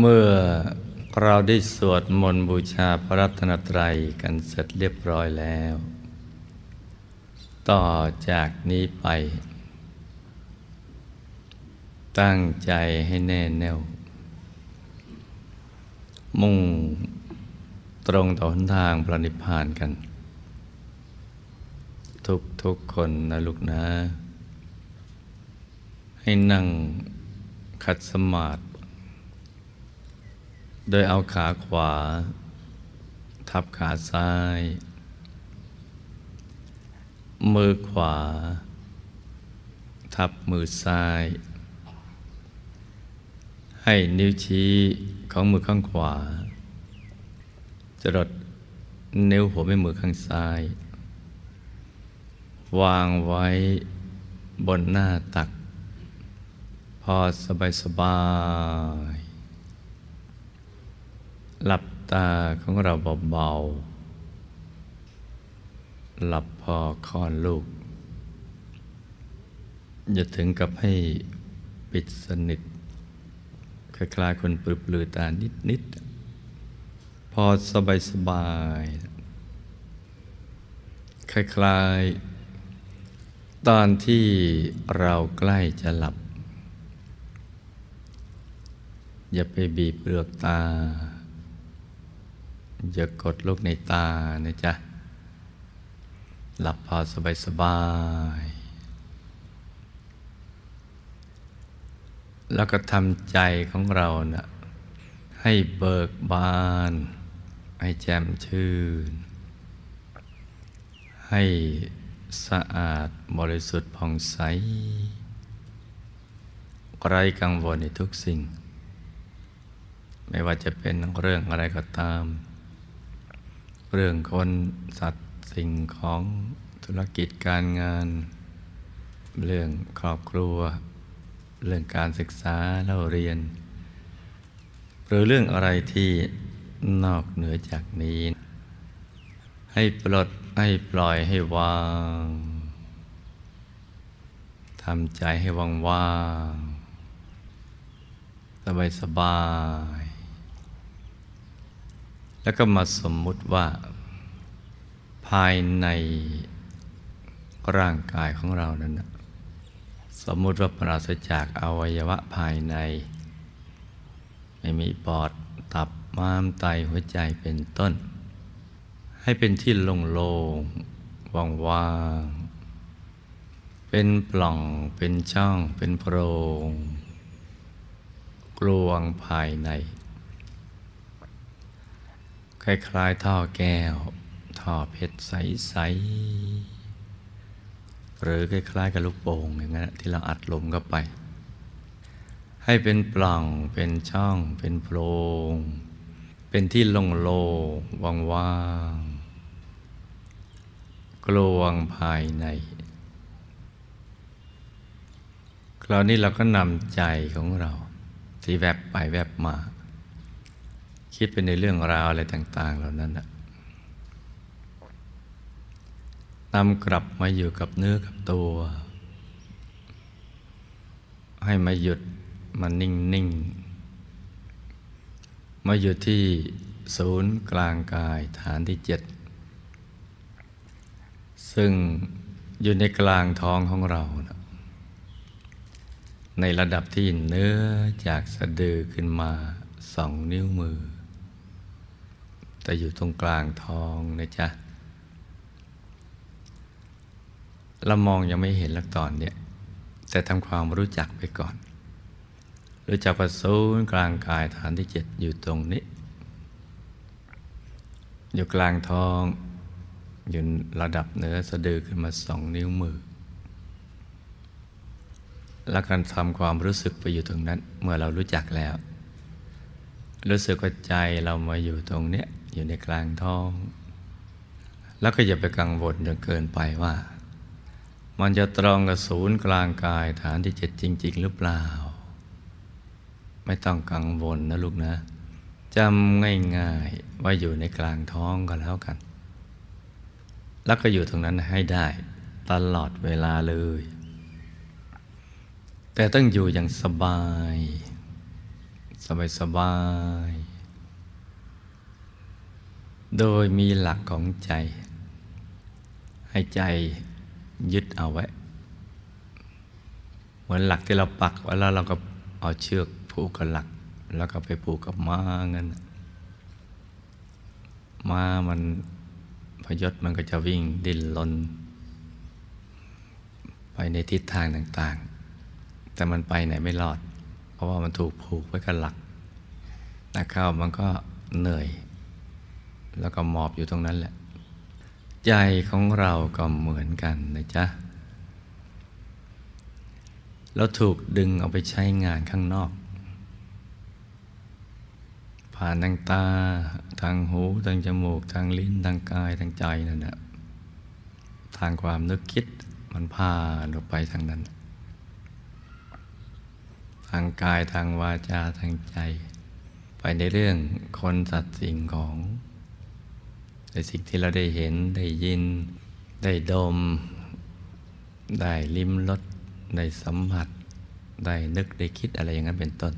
เมื่อเราได้สวดมนต์บูชาพระรัตนตรัยกันเสร็จเรียบร้อยแล้วต่อจากนี้ไปตั้งใจให้แน่แน่วมุ่งตรงต่อหนทางพระนิพพานกันทุกคนนะลูกนะให้นั่งขัดสมาธิโดยเอาขาขวาทับขาซ้ายมือขวาทับมือซ้ายให้นิ้วชี้ของมือข้างขวาจรดนิ้วหัวแม่มือข้างซ้ายวางไว้บนหน้าตักพอสบายหลับตาของเราเบาๆหลับพอคลอดลูกอย่าถึงกับให้ปิดสนิทคล้ายๆคนปลือตานิดๆพอสบายคล้ายๆตอนที่เราใกล้จะหลับอย่าไปบีบเปลือกตาอย่ากดลูกในตานะจ๊ะหลับพอสบายแล้วก็ทำใจของเรานะให้เบิกบานให้แจ่มชื่นให้สะอาดบริสุทธิ์ผ่องใสไร้กังวลในทุกสิ่งไม่ว่าจะเป็นเรื่องอะไรก็ตามเรื่องคนสัตว์สิ่งของธุรกิจการงานเรื่องครอบครัวเรื่องการศึกษาเล่าเรียนหรือเรื่องอะไรที่นอกเหนือจากนี้ให้ปลดให้ปล่อยให้วางทำใจให้ว่างๆสบายแล้วก็มาสมมุติว่าภายในร่างกายของเรานั้นสมมุติว่าปราศจากอวัยวะภายในไม่มีปอดตับม้ามไตหัวใจเป็นต้นให้เป็นที่โล่งๆว่างๆเป็นปล่องเป็นช่องเป็นโพรงกลวงภายในคล้ายๆท่อแก้วท่อเพชรใสๆหรือคล้ายๆกับลูกโป่งอย่างนั้นที่เราอัดลมเข้าไปให้เป็นปล่องเป็นช่องเป็นโพรงเป็นที่โล่งๆว่างๆกลวงภายในคราวนี้เราก็นำใจของเราที่แวบไปแวบมาคิดไปในเรื่องราวอะไรต่างๆเหล่านั้นนำกลับมาอยู่กับเนื้อกับตัวให้มาหยุดมานิ่งๆมาอยู่ที่ศูนย์กลางกายฐานที่7ซึ่งอยู่ในกลางท้องของเราในระดับที่เนื้อจากสะดือขึ้นมา2 นิ้วมือแต่อยู่ตรงกลางท้องนะจ๊ะเรามองยังไม่เห็นหลักตอนเนี่ยแต่ทำความรู้จักไปก่อนรู้จักว่าศูนย์กลางกายฐานที่7อยู่ตรงนี้อยู่กลางท้องอยู่ระดับเหนือสะดือขึ้นมา2 นิ้วมือและการทำความรู้สึกไปอยู่ตรงนั้นเมื่อเรารู้จักแล้วรู้สึกว่าใจเรามาอยู่ตรงเนี้ยอยู่ในกลางท้องแล้วก็อย่าไปกังวลจนเกินไปว่ามันจะตรงกับศูนย์กลางกายฐานที่7จริงๆหรือเปล่าไม่ต้องกังวลนะลูกนะจำง่ายๆว่าอยู่ในกลางท้องก็แล้วกันแล้วก็อยู่ตรงนั้นให้ได้ตลอดเวลาเลยแต่ต้องอยู่อย่างสบาย สบายๆโดยมีหลักของใจให้ใจยึดเอาไว้เหมือนหลักที่เราปักไว้แล้วเราก็เอาเชือกผูกกับหลักแล้วก็ไปผูกกับม้าเงี้ยม้ามันพยศมันก็จะวิ่งดิ้นรนไปในทิศทางต่างๆแต่มันไปไหนไม่รอดเพราะว่ามันถูกผูกไว้กับหลักนักเข้ามันก็เหนื่อยแล้วก็หมอบอยู่ตรงนั้นแหละใจของเราก็เหมือนกันนะจ๊ะเราถูกดึงเอาไปใช้งานข้างนอกผ่านทางตาทางหูทางจมูกทางลิ้นทางกายทางใจนั่นแหละทางความนึกคิดมันพาเราไปทางนั้นทางกายทางวาจาทางใจไปในเรื่องคนสัตว์สิ่งของในสิ่งที่เราได้เห็นได้ยินได้ดมได้ลิ้มรสได้สัมผัสได้นึกได้คิดอะไรอย่างนั้นเป็นต้น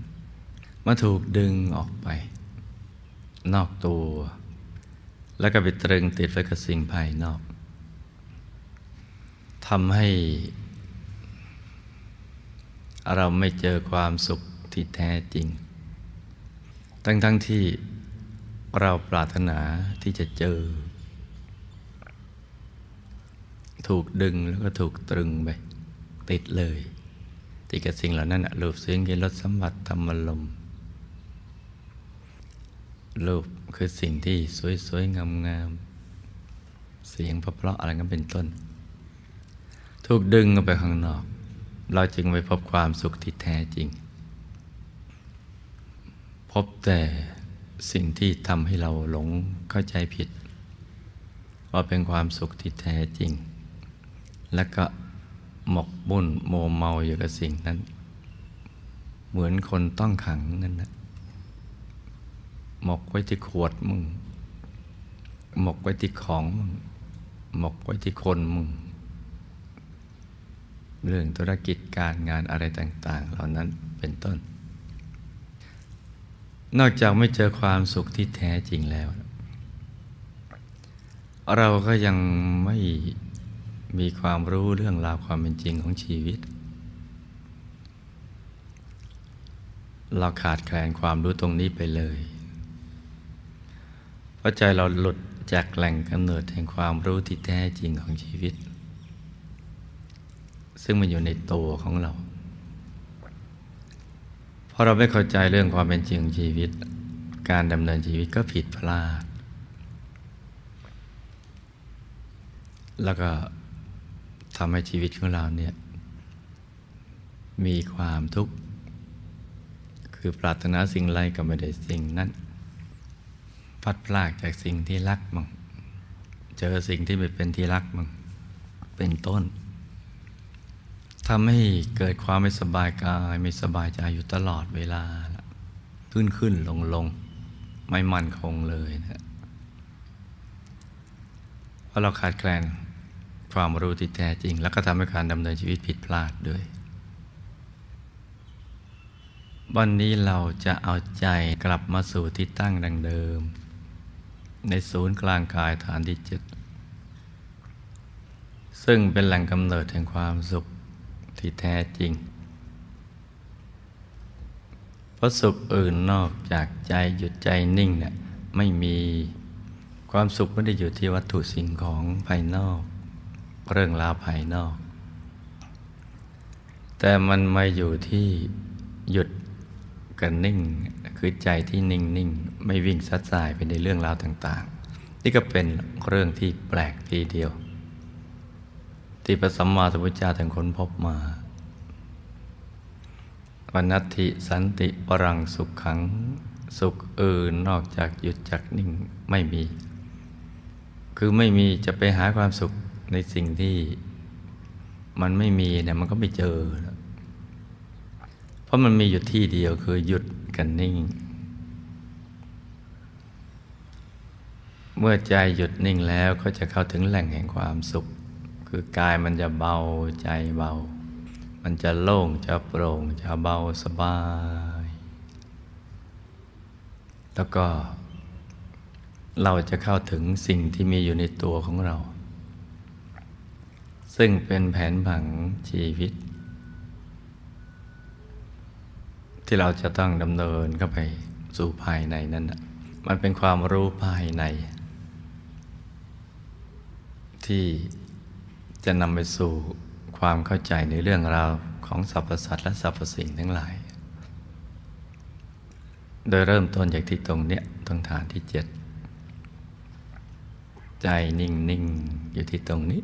มาถูกดึงออกไปนอกตัวแล้วก็ไปตรึงติดไว้กับสิ่งภายนอกทำให้เราไม่เจอความสุขที่แท้จริงทั้งที่เราปรารถนาที่จะเจอถูกดึงแล้วก็ถูกตรึงไปติดเลยติดกับสิ่งเหล่านั้นรูปเสียงกลิ่นรสสัมผัสธรรมลมรูปคือสิ่งที่สวยๆงามๆเสียงเพราะๆอะไรกันเป็นต้นถูกดึงออกไปข้างนอกเราจึงไปพบความสุขที่แท้จริงพบแต่สิ่งที่ทำให้เราหลงเข้าใจผิดว่าเป็นความสุขที่แท้จริงและก็หมกบุ่นโมเมาอยู่กับสิ่งนั้นเหมือนคนต้องขังนั่นนะหมกไว้ที่ขวดมึงหมกไว้ที่ของมึงหมกไว้ที่คนมึงเรื่องธุรกิจการงานอะไรต่างๆเหล่านั้นเป็นต้นนอกจากไม่เจอความสุขที่แท้จริงแล้วเราก็ยังไม่มีความรู้เรื่องราวความเป็นจริงของชีวิตเราขาดแคลนความรู้ตรงนี้ไปเลยเพราะใจเราหลุดจากแหล่งกำเนิดแห่งความรู้ที่แท้จริงของชีวิตซึ่งมันอยู่ในตัวของเราพอเราไม่เข้าใจเรื่องความเป็นจริงของชีวิตการดำเนินชีวิตก็ผิดพลาดแล้วก็ทำให้ชีวิตของเราเนี่ยมีความทุกข์คือปรารถนาสิ่งไรก็ไม่ได้สิ่งนั้นพลัดพรากจากสิ่งที่รักมั่งเจอสิ่งที่ไม่เป็นที่รักมั่งเป็นต้นทำให้เกิดความไม่สบายกายไม่สบายใจอยู่ตลอดเวลาขึ้นลงไม่มั่นคงเลยนะเพราะเราขาดแคลนความรู้ที่แท้จริงแล้วก็ทำให้การดำเนินชีวิตผิดพลาดด้วยวันนี้เราจะเอาใจกลับมาสู่ที่ตั้งดังเดิมในศูนย์กลางกายฐานที่7ซึ่งเป็นแหล่งกำเนิดแห่งความสุขที่แท้จริงเพราะสุขอื่นนอกจากใจหยุดใจนิ่งเนี่ยไม่มีความสุขไม่ได้อยู่ที่วัตถุสิ่งของภายนอกเรื่องราวภายนอกแต่มันมาอยู่ที่หยุดกันนิ่งคือใจที่นิ่งๆไม่วิ่งซัดสายไปในเรื่องราวต่างๆนี่ก็เป็นเรื่องที่แปลกทีเดียวที่พระสัมมาสัมพุทธเจ้าท่านค้นพบมาวนัตถิสันติปรังสุขขังสุขอื่นนอกจากหยุดจากนิ่งไม่มีคือไม่มีจะไปหาความสุขในสิ่งที่มันไม่มีเนี่ยมันก็ไม่เจอเพราะมันมีอยู่ที่เดียวคือหยุดกันนิ่งเมื่อใจหยุดนิ่งแล้วก็จะเข้าถึงแหล่งแห่งความสุขคือกายมันจะเบาใจเบามันจะโล่งจะโปร่งจะเบาสบาย แล้วก็เราจะเข้าถึงสิ่งที่มีอยู่ในตัวของเราซึ่งเป็นแผนผังชีวิตที่เราจะต้องดำเนินเข้าไปสู่ภายในนั้นมันเป็นความรู้ภายในที่จะนำไปสู่ความเข้าใจในเรื่องราวของสรรพสัตว์และสรรพสิ่งทั้งหลายโดยเริ่มต้นจากที่ตรงเนี้ยตรงฐานที่7ใจนิ่งๆอยู่ที่ตรงนี้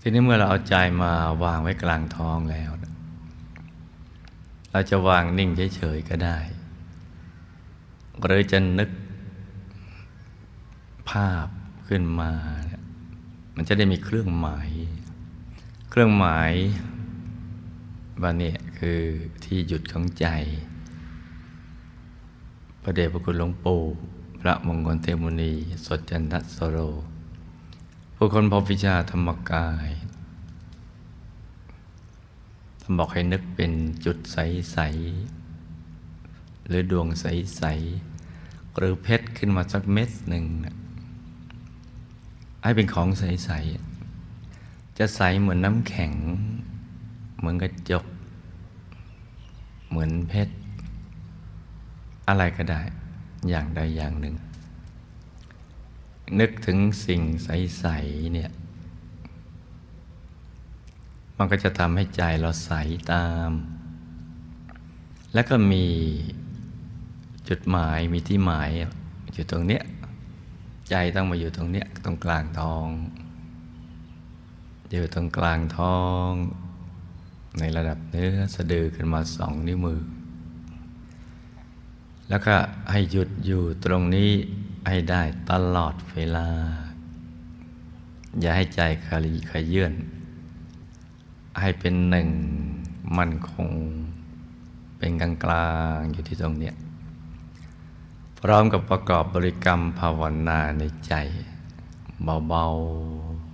ทีนี้เมื่อเราเอาใจมาวางไว้กลางท้องแล้วเราจะวางนิ่งเฉยๆก็ได้หรือจะนึกภาพขึ้นมามันจะได้มีเครื่องหมายว่าเนี่ยคือที่หยุดของใจพระเดชพระคุณหลวงปู่พระมงคลเทพมุนีสดจันทสโรผู้คนพบวิชาธรรมกายท่านบอกให้นึกเป็นจุดใสๆหรือดวงใสๆหรือเพชรขึ้นมาสักเม็ดหนึ่งให้เป็นของใสๆจะใสเหมือนน้ำแข็งเหมือนกระจกเหมือนเพชรอะไรก็ได้อย่างใดอย่างหนึ่งนึกถึงสิ่งใสๆเนี่ยมันก็จะทำให้ใจเราใสตามแล้วก็มีจุดหมายมีที่หมายอยู่ตรงเนี้ยใจต้องมาอยู่ตรงเนี้ยตรงกลางท้องอยู่ตรงกลางท้องในระดับเนื้อสะดือขึ้นมา2 นิ้วมือแล้วก็ให้หยุดอยู่ตรงนี้ให้ได้ตลอดเวลาอย่าให้ใจขยื่นให้เป็นหนึ่งมันคงเป็นกลางกลางอยู่ที่ตรงเนี้ยพร้อมกับประกอบบริกรรมภาวนาในใจเบา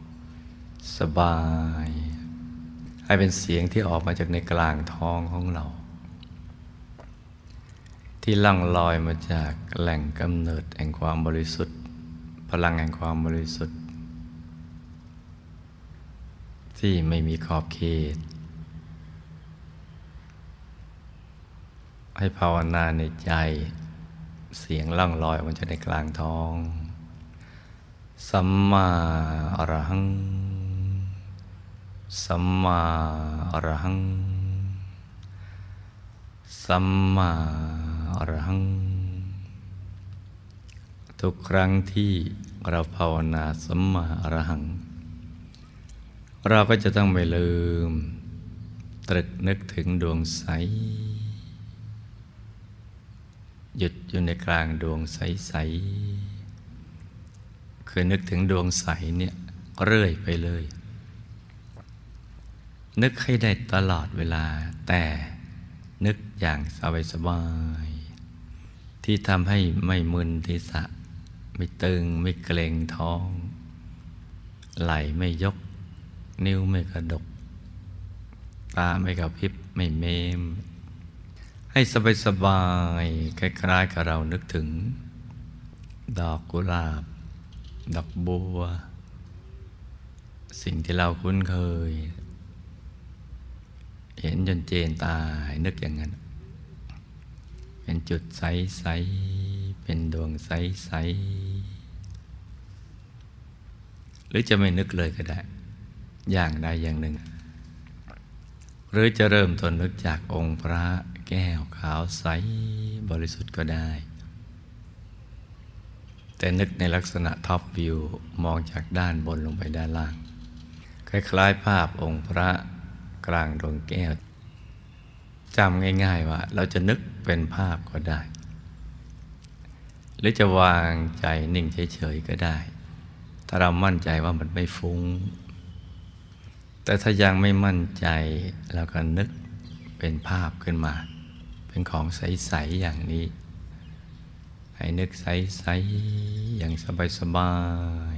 ๆสบายให้เป็นเสียงที่ออกมาจากในกลางท้องของเราที่ล่องลอยมาจากแหล่งกำเนิดแห่งความบริสุทธิ์พลังแห่งความบริสุทธิ์ที่ไม่มีขอบเขตให้ภาวนาในใจเสียงล่องลอยมันจะในกลางท้องสัมมาอรหังสัมมาอรหังสัมมาอรหังทุกครั้งที่เราภาวนาสัมมาอรหังเราก็จะต้องไม่ลืมตรึกนึกถึงดวงใสหยุดอยู่ในกลางดวงใสๆคือนึกถึงดวงใสเนี่ยเรื่อยไปเลยนึกให้ได้ตลอดเวลาแต่นึกอย่างสบายๆที่ทำให้ไม่มึนศีรษะไม่ตึงไม่เกร็งท้องไหล่ไม่ยกนิ้วไม่กระดกตาไม่กระพริบไม่เมมให้สบายๆคล้ายๆกับเรานึกถึงดอกกุหลาบดอกบัวสิ่งที่เราคุ้นเคยเห็นจนเจนตายนึกอย่างนั้นเป็นจุดใสๆเป็นดวงใสๆหรือจะไม่นึกเลยก็ได้อย่างใดอย่างหนึ่งหรือจะเริ่มต้นนึกจากองค์พระแก้วขาวใสบริสุทธิ์ก็ได้แต่นึกในลักษณะท็อปวิวมองจากด้านบนลงไปด้านล่างคล้ายๆภาพองค์พระกลางดวงแก้วจำง่ายๆว่าเราจะนึกเป็นภาพก็ได้หรือจะวางใจนิ่งเฉยๆก็ได้ถ้าเรามั่นใจว่ามันไม่ฟุ้งแต่ถ้ายังไม่มั่นใจเราก็นึกเป็นภาพขึ้นมาเป็นของใสๆอย่างนี้ให้นึกใสๆอย่างสบาย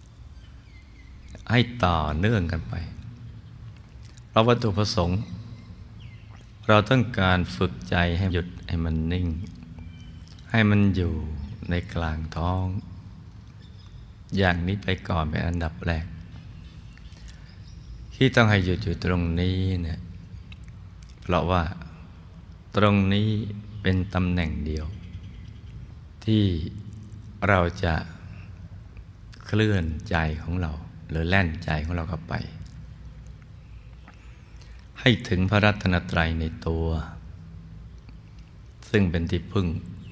ๆให้ต่อเนื่องกันไปวัตถุประสงค์ เราต้องการฝึกใจให้หยุดให้มันนิ่งให้มันอยู่ในกลางท้องอย่างนี้ไปก่อนเป็นอันดับแรกที่ต้องให้หยุดอยู่ตรงนี้เนี่ยเพราะว่าตรงนี้เป็นตำแหน่งเดียวที่เราจะเคลื่อนใจของเราหรือแล่นใจของเราเข้าไปให้ถึงพระรัตนตรัยในตัวซึ่งเป็นที่พึ่ง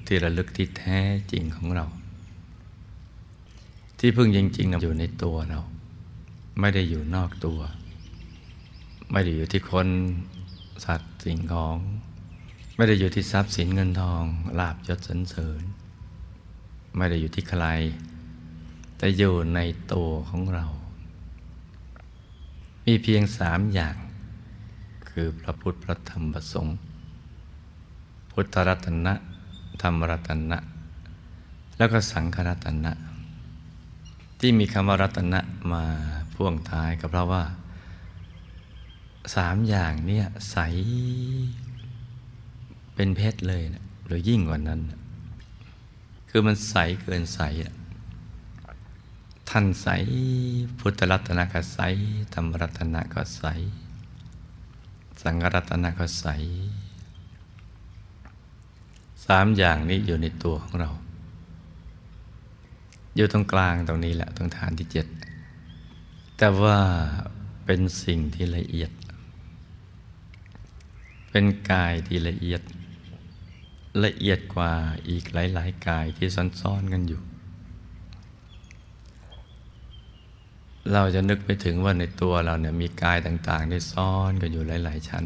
ที่ระลึกที่แท้จริงของเราที่พึ่งจริงๆอยู่ในตัวเราไม่ได้อยู่นอกตัวไม่ได้อยู่ที่คนสัตว์สิ่งของไม่ได้อยู่ที่ทรัพย์สินเงินทองลาภยศสรรเสริญไม่ได้อยู่ที่ใครแต่อยู่ในตัวของเรามีเพียง3 อย่างคือพระพุทธพระธรรมพระสงฆ์พุทธรัตนะธรรมรัตนะแล้วก็สังฆรัตนะที่มีคำว่ารัตนะมาพ่วงท้ายก็เพราะว่า3 อย่างเนี่ยใสเป็นเพชรเลยนะหรือยิ่งกว่านั้นนะคือมันใสเกินใสนะท่านใสพุทธรัตนะก็ใสธรรมรัตนะก็ใสสังฆรัตนะก็ใส3 อย่างนี้อยู่ในตัวของเราอยู่ตรงกลางตรงนี้แหละตรงฐานที่7แต่ว่าเป็นสิ่งที่ละเอียดเป็นกายที่ละเอียดละเอียดกว่าอีกหลายๆกายที่ซ้อนๆกันอยู่เราจะนึกไปถึงว่าในตัวเราเนี่ยมีกายต่างๆที่ซ้อนกันอยู่หลายๆชั้น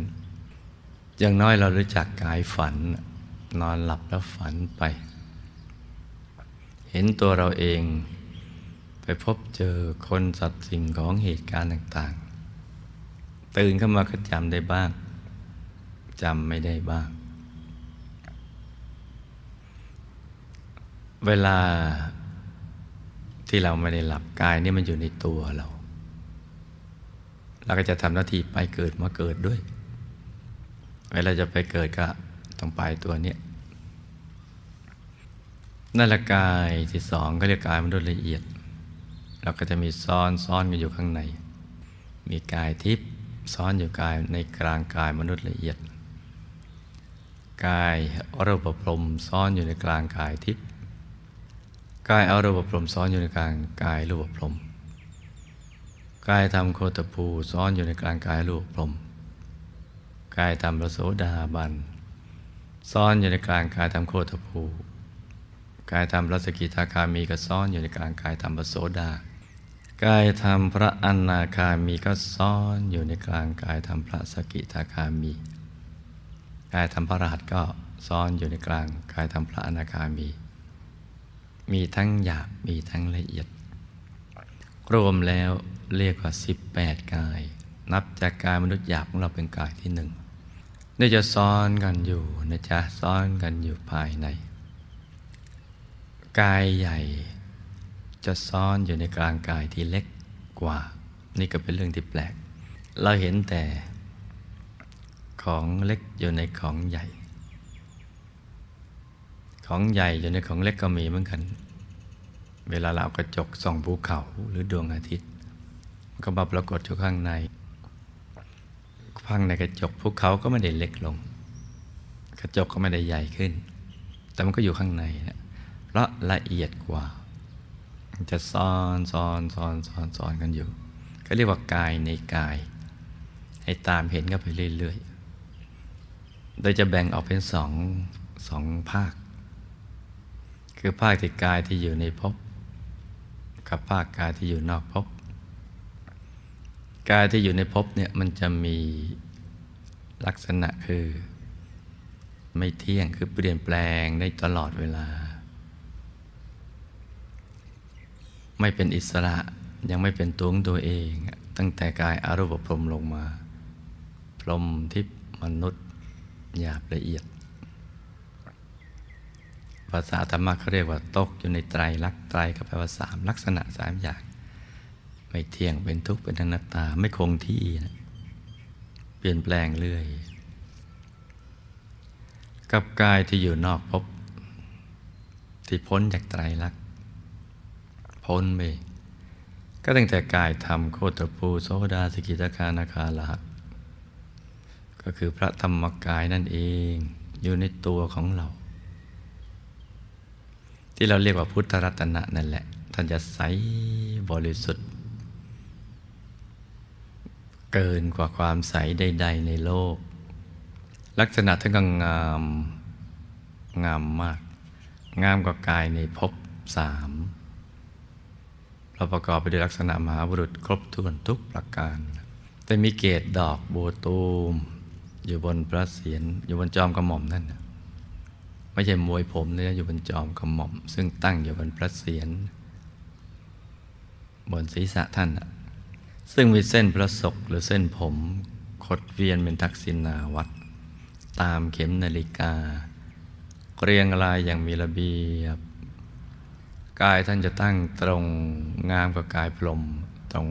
อย่างน้อยเรารู้จักกายฝันนอนหลับแล้วฝันไปเห็นตัวเราเองไปพบเจอคนสัตว์สิ่งของเหตุการณ์ต่างๆตื่นขึ้นมาก็จำได้บ้างจำไม่ได้บ้างเวลาที่เราไม่ได้หลับกายนี่มันอยู่ในตัวเราเราก็จะทำหน้าที่ไปเกิดมาเกิดด้วยเวลาจะไปเกิดก็ต้องไปตัวเนี้ยนั่นละกายที่2ก็เรียกกายมนุษย์ละเอียดเราก็จะมีซ้อนกันอยู่ข้างในมีกายทิพย์ซ้อนอยู่กายในกลางกายมนุษย์ละเอียดกายอรูปพรหมซ้อนอยู่ในกลางกายทิพย์กายอรูปพรหมซ้อนอยู่ในกลางกายรูปพรหมกายธรรมโคตภูซ้อนอยู่ในกลางกายรูปพรหมกายธรรมพระโสดาบันซ้อนอยู่ในกลางกายธรรมโคตภูกายธรรมพระสกิทาคามีก็ซ้อนอยู่ในกลางกายธรรมพระโสดากายธรรมพระอนาคามีก็ซ้อนอยู่ในกลางกายธรรมพระสกิทาคามีกายธรรมพระอรหันต์ก็ซ้อนอยู่ในกลางกายธรรมพระอนาคามีมีทั้งหยาบมีทั้งละเอียดรวมแล้วเรียกว่า18 กายนับจากกายมนุษย์หยาบของเราเป็นกายที่1นี่จะซ้อนกันอยู่นะจ๊ะซ้อนกันอยู่ภายในกายใหญ่จะซ้อนอยู่ในกลางกายที่เล็กกว่านี่ก็เป็นเรื่องที่แปลกเราเห็นแต่ของเล็กอยู่ในของใหญ่ของใหญ่อยู่ในของเล็กก็มีเหมือนกันเวลาเรากระจกส่องภูเขาหรือดวงอาทิตย์ก็มาปรากฏอยู่ข้างในกระจกภูเขาก็ไม่ได้เล็กลงกระจกก็ไม่ได้ใหญ่ขึ้นแต่มันก็อยู่ข้างในนะและละเอียดกว่าจะซ้อนกันอยู่ก็เรียกว่ากายในกายให้ตามเห็นกันไปเรื่อยๆโดยจะแบ่งออกเป็นสองภาคคือภาคที่กายที่อยู่ในภพกับภาคกายที่อยู่นอกภพกายที่อยู่ในภพเนี่ยมันจะมีลักษณะคือไม่เที่ยงคือเปลี่ยนแปลงได้ตลอดเวลาไม่เป็นอิสระยังไม่เป็นตัวของตัวเองตั้งแต่กายอรูปพรหมลงมาพรหมทิพย์มนุษย์หยาบละเอียดภาษาธรรมะเขาเรียกว่าตกอยู่ในไตรลักษณ์ไตรก็แปลว่า3 ลักษณะ3 อย่างไม่เที่ยงเป็นทุกข์เป็นอนัตตาไม่คงที่นะเปลี่ยนแปลงเรื่อย กับกายที่อยู่นอกภพที่พ้นจากไตรลักษณ์พ้นไปก็ตั้งแต่กายธรรมโคตรภูโสดาสกิทาคานาคาละก็คือพระธรรมกายนั่นเองอยู่ในตัวของเราที่เราเรียกว่าพุทธรัตนะนั่นแหละท่านจะใสบริสุทธิ์เกินกว่าความใสใดๆในโลกลักษณะท่านก็งามงามมากงามกว่ากายในภพสามเราประกอบไปด้วยลักษณะมหาบุรุษครบถ้วนทุกประการแต่มีเกศดอกบัวตูมอยู่บนพระเศียรอยู่บนจอมกระหม่อมนั่นไม่ใช่มวยผมเลยนะอยู่บนจอมกระหม่อมซึ่งตั้งอยู่บนพระเศียรบนศีรษะท่านซึ่งมีเส้นพระศกหรือเส้นผมขดเวียนเป็นทักษิณาวัตรตามเข็มนาฬิกาเรียงรายอย่างมีระเบียบกายท่านจะตั้งตรงงามกว่ากายพรหมตร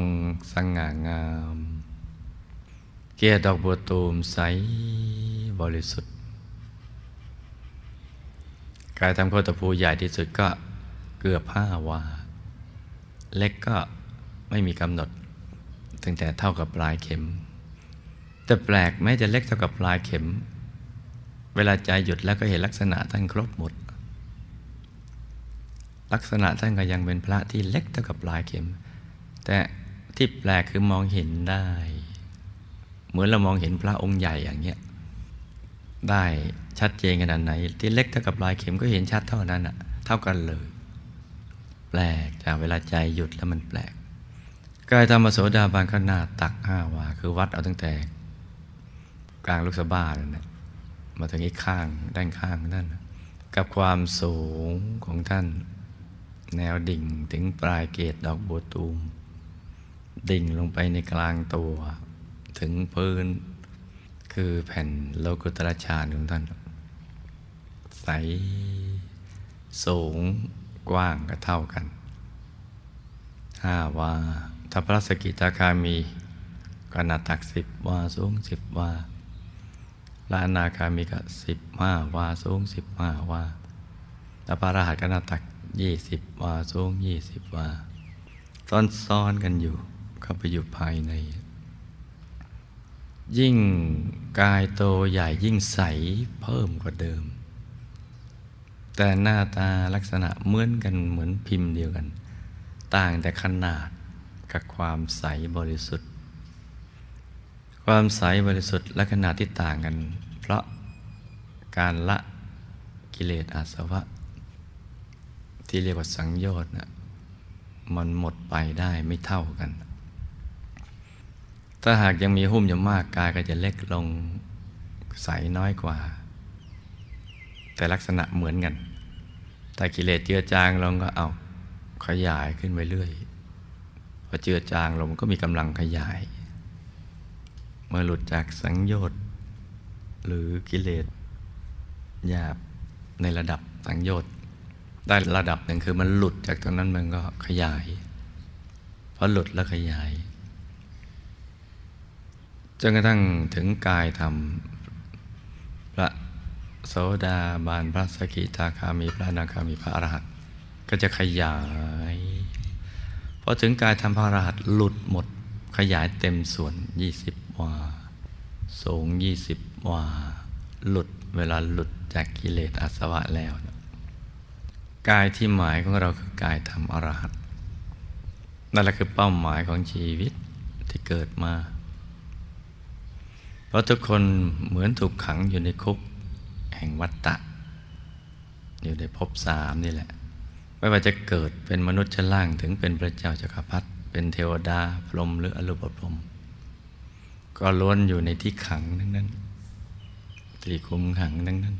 งสง่างามเกศดอกบัวตูมใสบริสุทธิ์กายธรรมโคตรภูใหญ่ที่สุดก็เกือบ5 วาเล็กก็ไม่มีกำหนดตั้งแต่เท่ากับปลายเข็มแต่แปลกแม้จะเล็กเท่ากับปลายเข็มเวลาใจหยุดแล้วก็เห็นลักษณะท่านครบหมดลักษณะท่านก็ยังเป็นพระที่เล็กเท่ากับปลายเข็มแต่ที่แปลกคือมองเห็นได้เหมือนเรามองเห็นพระองค์ใหญ่อย่างเงี้ยได้ชัดเจนขนาดไหนที่เล็กเท่ากับปลายเข็มก็เห็นชัดเท่านั้นเท่ากันเลยแปลกจากเวลาใจหยุดแล้วมันแปลกกายธรรมโสดาบันก็หน้าตัก5 วาคือวัดเอาตั้งแต่กลางลูกสะบ้านั่นแหละมาถึงอีกข้างด้านข้างนั่นกับความสูงของท่านแนวดิ่งถึงปลายเกศดอกบัวตูมดิ่งลงไปในกลางตัวถึงพื้นคือแผ่นโลกุตระฌานของท่านใสสูงกว้างก็เท่ากัน5 วาถ้าพระสกิทาคามีก็หน้าตัก10 วาสูง10 วาและอนาคามีก็15 วาสูง15 วาและพระอรหันต์ก็หน้าตัก20 วาสูง20 วาซ้อนๆกันอยู่เข้าไปอยู่ภายในยิ่งกายโตใหญ่ยิ่งใสเพิ่มกว่าเดิมแต่หน้าตาลักษณะเหมือนกันเหมือนพิมพ์เดียวกันต่างแต่ขนาดกับความใสบริสุทธิ์ความใสบริสุทธิ์และขนาดที่ต่างกันเพราะการละกิเลสอาสวะที่เรียกว่าสังโยชน์นะมันหมดไปได้ไม่เท่ากันถ้าหากยังมีหุ้มอยู่มากกายก็จะเล็กลงใสน้อยกว่าแต่ลักษณะเหมือนกันแต่กิเลสเจือจางลงก็เอาขยายขึ้นไปเรื่อยพอเจือจางลงก็มีกำลังขยายเมื่อหลุดจากสังโยชน์หรือกิเลสหยาบในระดับสังโยชน์ได้ระดับหนึ่งคือมันหลุดจากตรงนั้นมันก็ขยายพอหลุดแล้วขยายจนกระทั่งถึงกายธรรมพระโสดาบันพระสกิทาคามีพระอนาคามีพระอรหันต์ก็จะขยายพอถึงกายธรรมพระอรหันต์หลุดหมดขยายเต็มส่วน20 วาสูง20 วาหลุดเวลาหลุดจากกิเลสอาสวะแล้วกายที่หมายของเราคือกายธรรมอรหัตนั่นแหละคือเป้าหมายของชีวิตที่เกิดมาเพราะทุกคนเหมือนถูกขังอยู่ในคุกแห่งวัฏฏะอยู่ในภพ3นี่แหละไม่ว่าจะเกิดเป็นมนุษย์ชั้นล่างถึงเป็นพระเจ้าจักรพรรดิเป็นเทวดาพรหมหรืออรูปพรหมก็ล้วนอยู่ในที่ขังนั้นที่คุมขังนั้น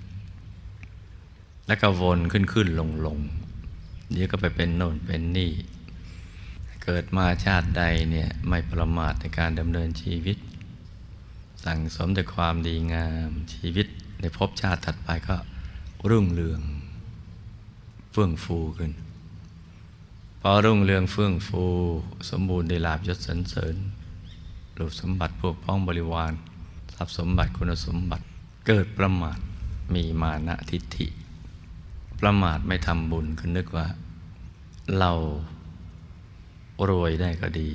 แล้วก็วนขึ้นลงเดี๋ยวก็ไปเป็นโน่นเป็นนี่เกิดมาชาติใดเนี่ยไม่ประมาทในการดำเนินชีวิตสั่งสมแต่ความดีงามชีวิตในภพชาติถัดไปก็รุ่งเรืองเฟื่องฟูขึ้นพอรุ่งเรืองเฟื่องฟูสมบูรณ์ได้ลาภยศสรรเสริญรูปสมบัติพวกพ้องบริวารทรัพย์สมบัติคุณสมบัติ เกิดประมาทมีมานะทิฏฐิประมาทไม่ทำบุญคือนึกว่าเรารวยได้ก็ดี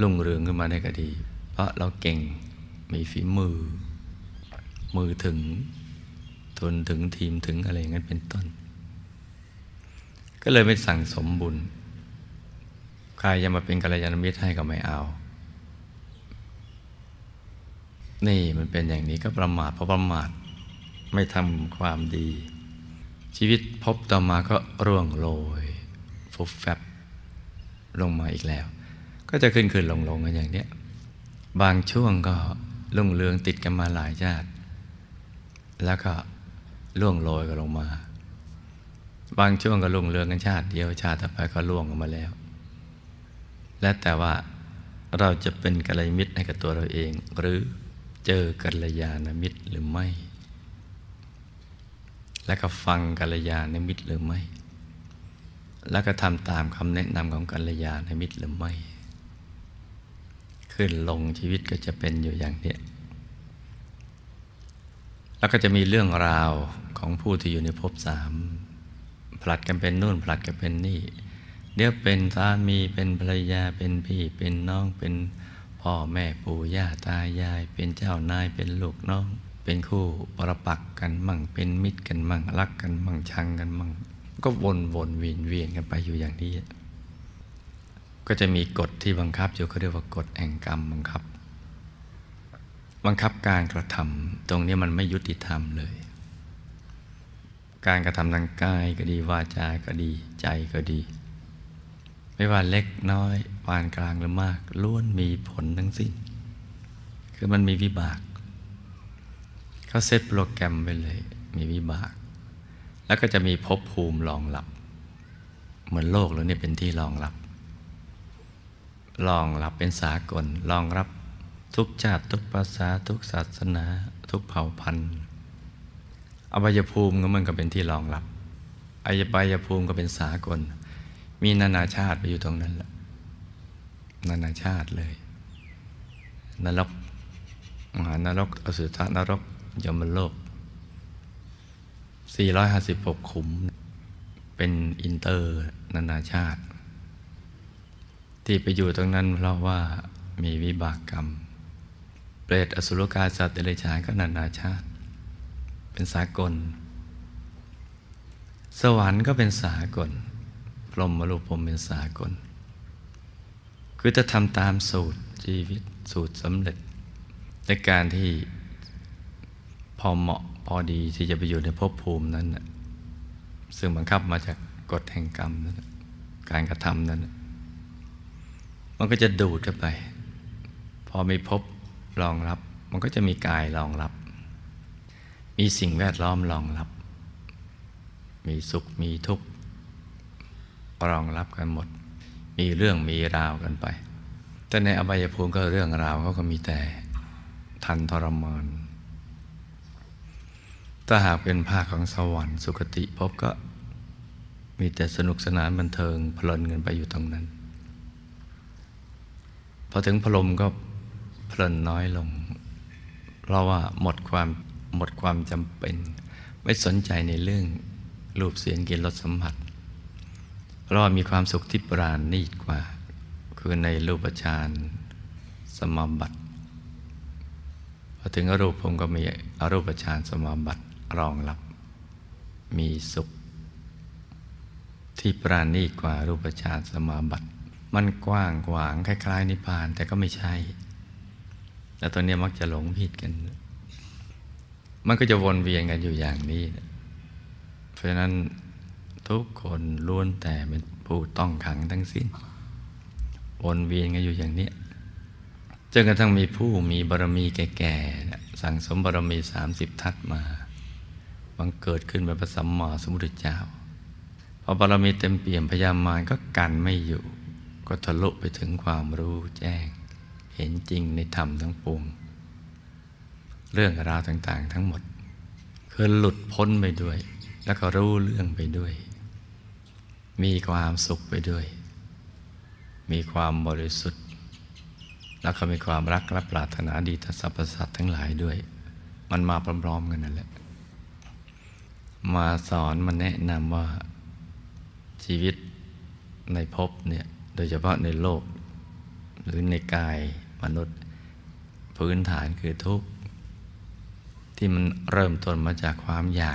รุ่งเรืองขึ้นมาได้ก็ดีเพราะเราเก่งมีฝีมือถึงทุนถึงทีมถึงอะไรอย่างนั้นเป็นต้นก็เลยไม่สั่งสมบุญใครจะมาเป็นกัลยาณมิตรให้ก็ไม่เอานี่มันเป็นอย่างนี้ก็ประมาทเพราะประมาทไม่ทำความดีชีวิตพบต่อมาก็ร่วงโรยฟุบแฟบลงมาอีกแล้วก็จะขึ้นๆลงๆกันอย่างเนี้ยบางช่วงก็รุ่งเรืองติดกันมาหลายชาติแล้วก็ร่วงโรยกันลงมาบางช่วงก็รุ่งเรืองกันชาติเดียวชาติต่อไปก็ร่วงออกมาแล้วและแต่ว่าเราจะเป็นกัลยาณมิตรให้กับตัวเราเองหรือเจอกัลยาณมิตรหรือไม่และก็ฟังกัลยาณมิตรหรือไม่และก็ทำตามคำแนะนำของกัลยาณมิตรหรือไม่ขึ้นลงชีวิตก็จะเป็นอยู่อย่างนี้แล้วก็จะมีเรื่องราวของผู้ที่อยู่ในภพสามผลัดกันเป็นนู่นผลัดกันเป็นนี่เดี๋ยวเป็นสามีเป็นภรรยาเป็นพี่เป็นน้องเป็นพ่อแม่ปู่ย่าตายายเป็นเจ้านายเป็นลูกน้องเป็นคู่ปรปักษ์กันมั่งเป็นมิตรกันมั่งรักกันมั่งชังกันมั่งก็วนๆเวียนๆกันไปอยู่อย่างนี้ก็จะมีกฎที่บังคับอยู่เขาเรียกว่ากฎแห่งกรรมบังคับการกระทำตรงนี้มันไม่ยุติธรรมเลยการกระทำทางกายก็ดีวาจาก็ดีใจก็ดีไม่ว่าเล็กน้อยปานกลางหรือมากล้วนมีผลทั้งสิ้นคือมันมีวิบากเขาเซตโปรแกรมไปเลยมีวิบากแล้วก็จะมีภพภูมิรองรับเหมือนโลกแล้วเนี่ยเป็นที่รองรับเป็นสากลรองรับทุกชาติทุกภาษาทุกศาสนาทุกเผ่าพันธุ์อบายภูมิก็มันก็เป็นที่รองรับอบายภูมิก็เป็นสากลมีนานาชาติไปอยู่ตรงนั้นแหละนานาชาติเลยนรกมหานรกอสุรนรกยมโลก456ขุมเป็นอินเตอร์นานาชาติที่ไปอยู่ตรงนั้นเพราะว่ามีวิบากกรรมเปรตอสุรกายสัตว์เดรัจฉานก็นานาชาติเป็นสากลสวรรค์ก็เป็นสากลพรหมรูปพรหมเป็นสากลคือจะทำตามสูตรชีวิตสูตรสำเร็จในการที่พอเหมาะพอดีที่จะไปอยู่ในภพภูมินั้นซึ่งบังคับมาจากกฎแห่งกรรมนั้นการกระทำนั้นมันก็จะดูดเข้าไปพอมีภพรองรับมันก็จะมีกายรองรับมีสิ่งแวดล้อมรองรับมีสุขมีทุกข์รองรับกันหมดมีเรื่องมีราวกันไปแต่ในอบายภูมิก็เรื่องราวเขาก็มีแต่ทันทรมานถ้าหากเป็นภาคของสวรรค์สุคติภพก็มีแต่สนุกสนานบันเทิงเพลินกันไปอยู่ตรงนั้นพอถึงพรหมก็เพลินน้อยลงเพราะว่าหมดความจำเป็นไม่สนใจในเรื่องรูปเสียงกลิ่นรสสัมผัสเพราะมีความสุขที่ปราณีตกว่าคือในรูปฌานสมาบัติพอถึงอรูปผมก็มีอรูปฌานสมาบัติรองรับมีสุขที่ปราณีตกว่ารูปฌานสมาบัติมันกว้างขวางคล้ายๆนิพพานแต่ก็ไม่ใช่แล้วตอนนี้มักจะหลงผิดกันมันก็จะวนเวียนกันอยู่อย่างนี้เพราะฉะนั้นทุกคนล้วนแต่เป็นผู้ต้องขังทั้งสิ้นวนเวียนกันอยู่อย่างนี้จนกระทั่งมีผู้มีบารมีแก่ๆสั่งสมบารมี30ทัศมาบังเกิดขึ้นเป็นพระสัมมาสัมพุทธเจ้าพอบารมีเต็มเปี่ยมพยามารก็กันไม่อยู่ก็ทะลุไปถึงความรู้แจ้งเห็นจริงในธรรมทั้งปวงเรื่องราวต่างๆทั้งหมดคือหลุดพ้นไปด้วยแล้วก็รู้เรื่องไปด้วยมีความสุขไปด้วยมีความบริสุทธิ์แล้วก็มีความรักและปรารถนาดีต่อสรรพสัตว์ทั้งหลายด้วย มันมาพร้อมๆกันนั่นแหละมาสอนมาแนะนำว่าชีวิตในภพเนี่ยโดยเฉพาะในโลกหรือในกายมนุษย์พื้นฐานคือทุกข์ที่มันเริ่มต้นมาจากความอยา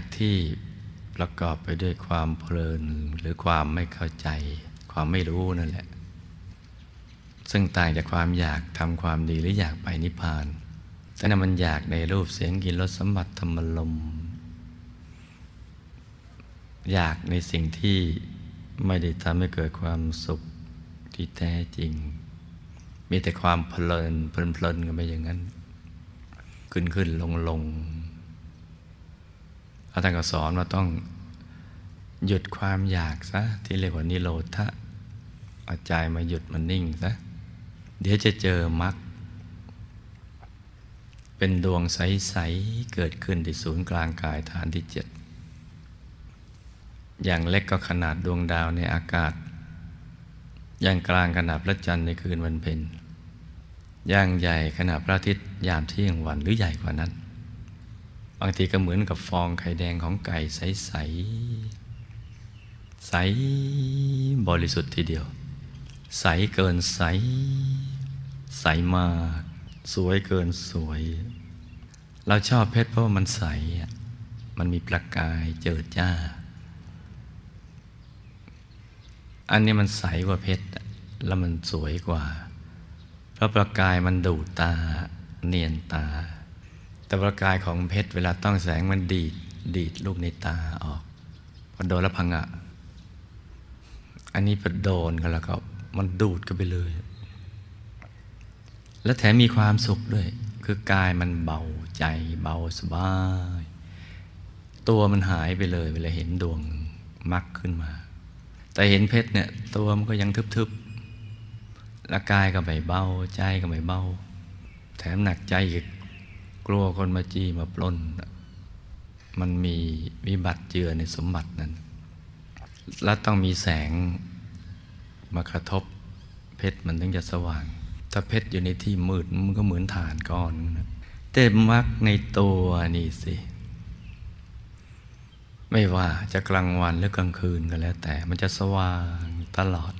กที่ประกอบไปด้วยความเพลินหรือความไม่เข้าใจความไม่รู้นั่นแหละซึ่งต่างจากความอยากทำความดีหรืออยากไปนิพพานแต่นั้นมันอยากในรูปเสียงกลิ่นรสสัมผัสธรรมลมอยากในสิ่งที่ไม่ได้ทำให้เกิดความสุขที่แท้จริงมีแต่ความเพลินกันไปอย่างนั้นขึ้นลงอาจารย์ก็สอนว่าต้องหยุดความอยากซะที่เรียกว่านิโรธะเอาใจมาหยุดมันนิ่งซะเดี๋ยวจะเจอมรรคเป็นดวงใสๆเกิดขึ้นที่ศูนย์กลางกายฐานที่7อย่างเล็กก็ขนาดดวงดาวในอากาศอย่างกลางขนาดพระจันทร์ในคืนวันเพ็ญอย่างใหญ่ขนาดพระอาทิตย์ยามเที่ยงวันหรือใหญ่กว่านั้นบางทีก็เหมือนกับฟองไข่แดงของไก่ใสใสใสบริสุทธิ์ทีเดียวใสเกินใสใสมากสวยเกินสวยเราชอบเพชรเพราะมันใสมันมีประกายเจิดจ้าอันนี้มันใสกว่าเพชรแล้วมันสวยกว่าเพราะประกายมันดูดตาเนียนตาแต่ประกายของเพชรเวลาต้องแสงมันดีดลูกในตาออกพอโดนแล้วพังอะอันนี้พอโดนกันแล้วก็มันดูดกันไปเลยและแถมมีความสุขด้วยคือกายมันเบาใจเบาสบายตัวมันหายไปเลยเวลาเห็นดวงมรรคขึ้นมาแต่เห็นเพชรเนี่ยตัวมันก็ยังทึบๆและกายก็ไม่เบาใจก็ไม่เบาแถมหนักใจอีกกลัวคนมาจี้มาปล้นมันมีวิบัติเจือในสมบัตินั้นและต้องมีแสงมากระทบเพชรมันถึงจะสว่างถ้าเพชรอยู่ในที่มืดมันก็เหมือนฐานก้อนนะแต่มรรคในตัวนี่สิไม่ว่าจะกลางวันหรือกลางคืนก็แล้วแต่มันจะสว่างตลอด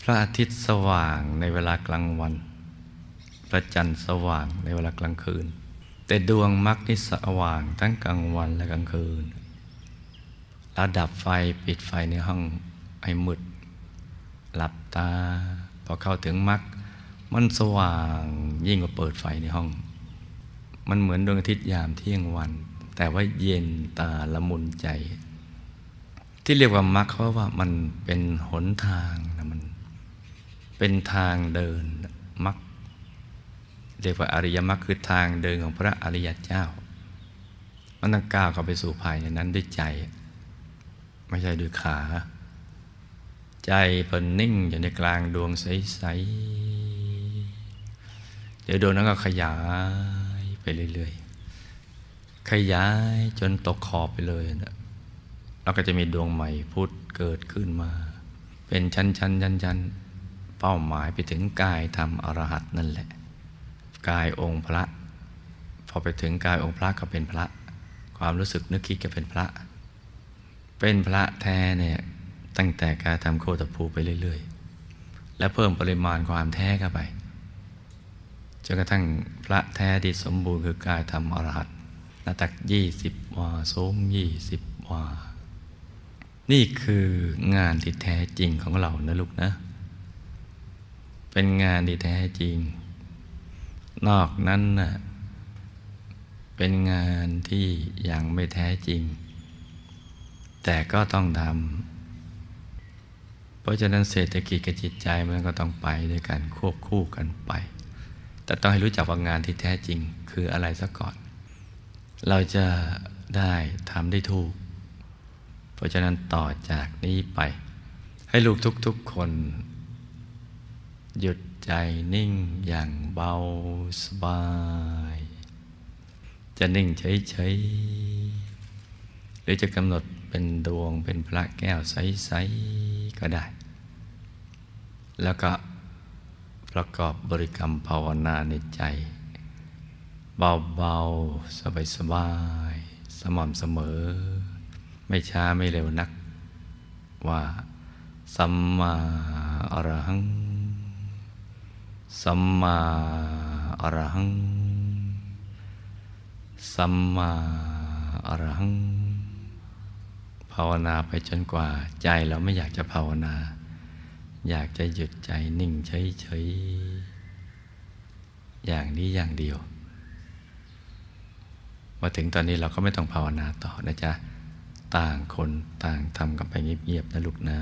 พระอาทิตย์สว่างในเวลากลางวันพระจันทร์สว่างในเวลากลางคืนแต่ดวงมรรคนี่สว่างทั้งกลางวันและกลางคืนระดับไฟปิดไฟในห้องให้มืดหลับตาพอเข้าถึงมรรคมันสว่างยิ่งกว่าเปิดไฟในห้องมันเหมือนดวงอาทิตย์ยามเที่ยงวันแต่ว่าเย็นตาละมุนใจที่เรียกว่ามรรคเพราะว่ามันเป็นหนทางนะมันเป็นทางเดินมรรคเรียกว่าอริยมรรคคือทางเดินของพระอริยเจ้ามันต้องก้าวเข้าไปสู่ภายในนั้นด้วยใจไม่ใช่ด้วยขาใจเพิ่นนิ่งอยู่ในกลางดวงใสๆเดี๋ยวดวงนั้นก็ขยายไปเรื่อยๆขยายจนตกขอบไปเลยนะแล้วก็จะมีดวงใหม่พุทธเกิดขึ้นมาเป็นชั้นๆเป้าหมายไปถึงกายธรรมอรหัตนั่นแหละกายองค์พระพอไปถึงกายองค์พระก็เป็นพระความรู้สึกนึกคิดก็เป็นพระเป็นพระแท้เนี่ยตั้งแต่การทำโคตภูไปเรื่อยๆและเพิ่มปริมาณความแท้เข้าไปจนกระทั่งพระแท้ที่สมบูรณ์คือกายธรรมอรหัตหน้าตัก20วาสูง20วานี่คืองานที่แท้จริงของเรานะลูกนะเป็นงานที่แท้จริงนอกนั้นน่ะเป็นงานที่ยังไม่แท้จริงแต่ก็ต้องทำเพราะฉะนั้นเศรษฐกิจกับจิตใจมันก็ต้องไปด้วยกันควบคู่กันไปแต่ต้องให้รู้จักว่างานที่แท้จริงคืออะไรซะก่อนเราจะได้ทำได้ถูกเพราะฉะนั้นต่อจากนี้ไปให้ลูกทุกๆคนหยุดใจนิ่งอย่างเบาสบายจะนิ่งเฉยๆหรือจะกำหนดเป็นดวงเป็นพระแก้วใสๆก็ได้แล้วก็ ประกอบบริกรรมภาวนาในใจเบาๆสบายๆสม่ำเสมอไม่ช้าไม่เร็วนักว่าสัมมาอรหังสัมมาอรหังสัมมาอรหังภาวนาไปจนกว่าใจเราไม่อยากจะภาวนาอยากจะหยุดใจนิ่งเฉยๆอย่างนี้อย่างเดียวมาถึงตอนนี้เราก็ไม่ต้องภาวนาต่อนะจ๊ะต่างคนต่างทำกันไปเงียบๆนะลูกนะ